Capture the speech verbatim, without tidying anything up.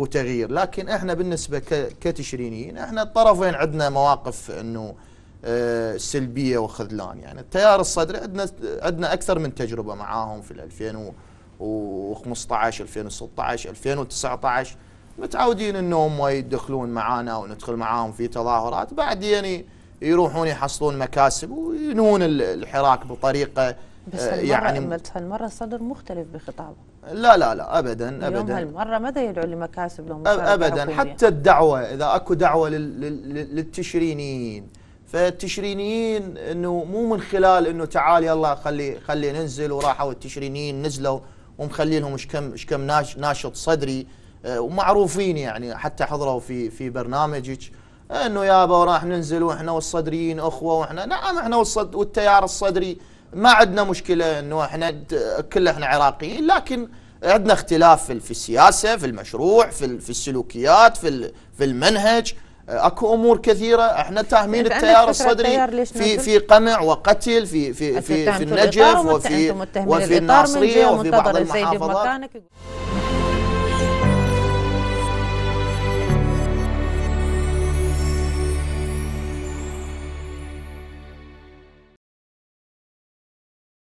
وتغيير. لكن احنا بالنسبه كتشرينيين احنا الطرفين عندنا مواقف انه سلبيه وخذلان. يعني التيار الصدري عندنا عندنا اكثر من تجربه معاهم في ألفين وخمسطعش ألفين وستطعش ألفين وتسعطعش متعودين انهم يدخلون معانا وندخل معاهم في تظاهرات، بعدين يروحون يحصلون مكاسب وينون الحراك بطريقه بس يعني. هالمره الصدر مختلف بخطابه. لا لا لا ابدا ابدا. هالمره ما يدعو لمكاسب لهم ابدا. حتى الدعوه اذا اكو دعوه للتشرينيين فالتشرينيين انه مو من خلال انه تعال يلا خلي خلي ننزل، وراحوا التشرينيين نزلوا ومخلي لهم ايش كم ايش كم ناشط صدري ومعروفين، يعني حتى حضروا في في برنامجك انه يابا راح ننزل واحنا والصدريين اخوه، واحنا نعم احنا والصد والتيار الصدري ما عندنا مشكله انه احنا كل احنا عراقيين، لكن عندنا اختلاف في السياسه، في المشروع، في في السلوكيات، في في المنهج، اكو امور كثيره احنا تاهمين التيار الصدري في في قمع وقتل في في في, في النجف وفي وفي الناصريه وفي بعض المحافظات.